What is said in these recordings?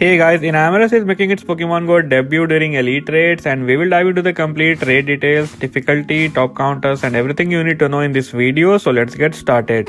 Hey guys, Enamorus is making its Pokemon Go debut during Elite Raids, and we will dive into the complete raid details, difficulty, top counters and everything you need to know in this video, so let's get started.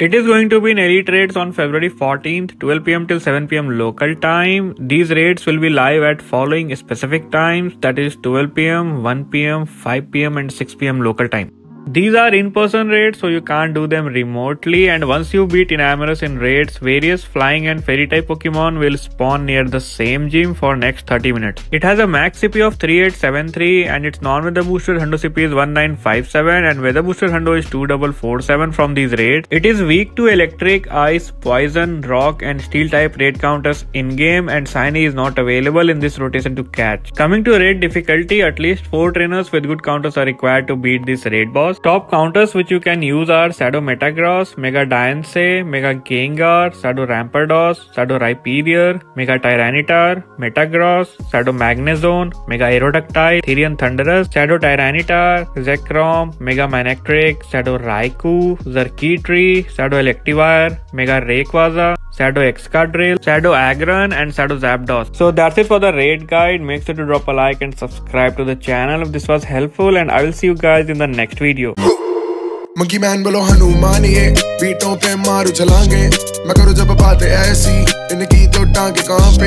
It is going to be in Elite Raids on February 14th, 12 PM till 7 PM local time. These raids will be live at following specific times, that is 12 PM, 1 PM, 5 PM and 6 PM local time. These are in-person raids, so you can't do them remotely, and once you beat Enamorus in raids, various flying and fairy type Pokemon will spawn near the same gym for next 30 minutes. It has a max CP of 3873 and its non-weather booster Hundo CP is 1957 and weather booster Hundo is 2447 from these raids. It is weak to electric, ice, poison, rock and steel type raid counters in-game, and Shiny is not available in this rotation to catch. Coming to raid difficulty, at least 4 trainers with good counters are required to beat this raid boss. Top counters which you can use are Shadow Metagross, Mega Diancie, Mega Gengar, Shadow Rampardos, Shadow Rhyperior, Mega Tyranitar, Metagross, Shadow Magnezone, Mega Aerodactyl, Therian Thunderous, Shadow Tyranitar, Zekrom, Mega Manectric, Shadow Raikou, Zarkitree, Shadow Electivire, Mega Rayquaza, Shadow Excadrill, Shadow Aggron and Shadow Zapdos. So that's it for the raid guide. Make sure to drop a like and subscribe to the channel if this was helpful, and I will see you guys in the next video. Monkey man bolo Hanuman ye beaton pe maru chalange main karu jab baat aisi inki to taange kaam pe